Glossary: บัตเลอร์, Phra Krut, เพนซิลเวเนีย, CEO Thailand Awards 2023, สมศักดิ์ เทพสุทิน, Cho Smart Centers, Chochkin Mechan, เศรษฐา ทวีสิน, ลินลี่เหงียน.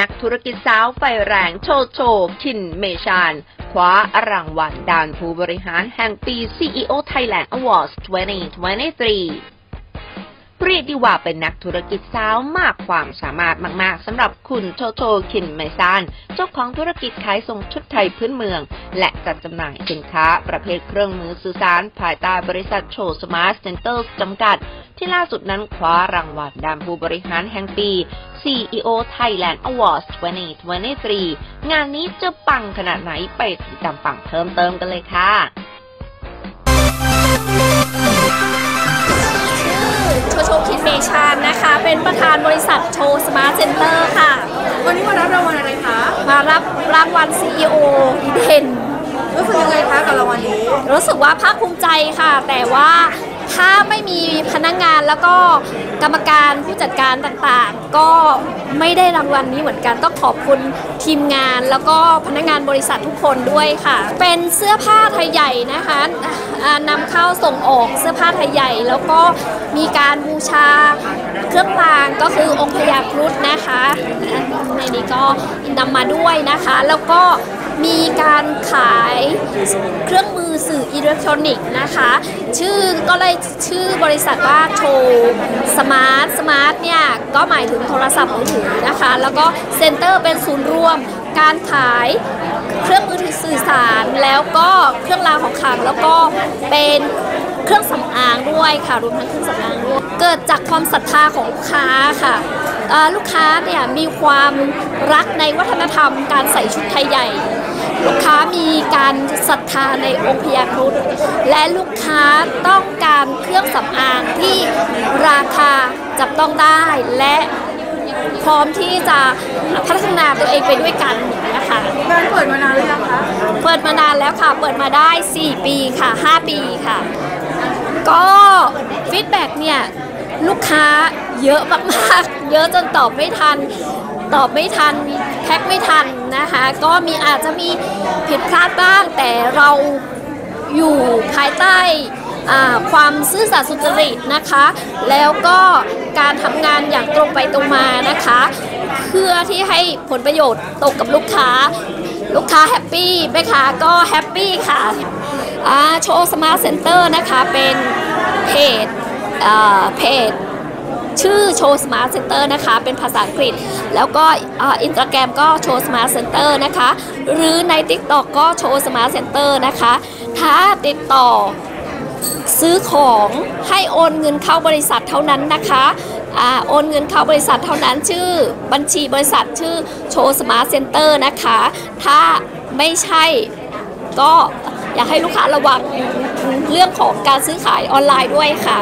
นักธุรกิจสาวไฟแรงโชโชคินเมชานคว้ารางวัลด้านผู้บริหารแห่งปี CEO Thailand Awards 2023เรียกได้ว่าเป็นนักธุรกิจสาวมากความสามารถมากๆสำหรับคุณโชโชคินเมชานเจ้าของธุรกิจขายส่งชุดไทยพื้นเมืองและจัดจำหน่ายสินค้าประเภทเครื่องมือสื่อสารภายใต้บริษัทโชสมาร์ทเซ็นเตอร์จำกัดที่ล่าสุดนั้นคว้ารางวัลด้านผู้บริหารแห่งปี CEO Thailand Awards 2023 งานนี้จะปังขนาดไหนไปติดตามฟังเพิ่มเติมกันเลยค่ะโชคินเมชานนะคะเป็นประธานบริษัทโชสมาร์ทเซ็นเตอร์ค่ะวันนี้มารับรางวัลอะไรคะมารับรางวัล CEO ดีเด่นรู้สึกยังไงคะกับรางวัลนี้รู้สึกว่าภาคภูมิใจค่ะแต่ว่าถ้าไม่มีพนักงานแล้วก็กรรมการผู้จัดการต่างๆก็ไม่ได้รางวัลนี้เหมือนกันต้องขอบคุณทีมงานแล้วก็พนักงานบริษัททุกคนด้วยค่ะเป็นเสื้อผ้าไทยใหญ่นะคะนำเข้าส่งออกเสื้อผ้าไทยใหญ่แล้วก็มีการบูชาเครื่องรางก็คือองค์พญาครุฑนะคะในนี้ก็นำมาด้วยนะคะแล้วก็มีการขายเครื่องมือสื่ออิเล็กทรอนิกส์นะคะชื่อก็เลยชื่อบริษัทว่าโชสมาร์ทเนี่ยก็หมายถึงโทรศัพท์มือถือนะคะแล้วก็เซ็นเตอร์เป็นศูนย์รวมการขายเครื่องมือถือสื่อสารแล้วก็เครื่องรางของขลังแล้วก็เป็นเครื่องสำอางด้วยค่ะรวมทั้งเครื่องสำอางด้วยเกิดจากความศรัทธาของลูกค้าค่ะลูกค้าเนี่ยมีความรักในวัฒนธรรมการใส่ชุดไทยใหญ่ลูกค้ามีการศรัทธาในองค์พญาครุฑและลูกค้าต้องการเครื่องสำอางที่ราคาจับต้องได้และพร้อมที่จะพัฒนาตัวเองไปด้วยกันนะคะร้านเปิดมานานหรือยังคะเปิดมานานแล้วค่ะเปิดมาได้4ปีค่ะ5ปีค่ะก็ฟีดแบ็กเนี่ยลูกค้าเยอะมากๆเยอะจนตอบไม่ทันแพ็คไม่ทันนะคะก็มีอาจจะมีผิดพลาดบ้างแต่เราอยู่ภายใต้ความซื่อสัตย์สุจริตนะคะแล้วก็การทำงานอย่างตรงไปตรงมานะคะเพื่อที่ให้ผลประโยชน์ตกกับลูกค้าแฮปปี้แม่ค้าก็แฮปปี้ค่ะโชว์สมาร์ทเซ็นเตอร์นะคะเป็นเพจชื่อโชว์สมาร์ทเซ็นเตอร์นะคะเป็นภาษาอังกฤษแล้วก็อินสตาแกรมก็โชว์สมาร์ทเซ็นเตอร์นะคะหรือใน TikTok ก็โชว์สมาร์ทเซ็นเตอร์นะคะถ้าติดต่อซื้อของให้โอนเงินเข้าบริษัทเท่านั้นนะคะโอนเงินเข้าบริษัทเท่านั้นชื่อบัญชีบริษัทชื่อโชว์สมาร์ทเซ็นเตอร์นะคะถ้าไม่ใช่ก็อยากให้ลูกค้าระวังเรื่องของการซื้อขายออนไลน์ด้วยค่ะ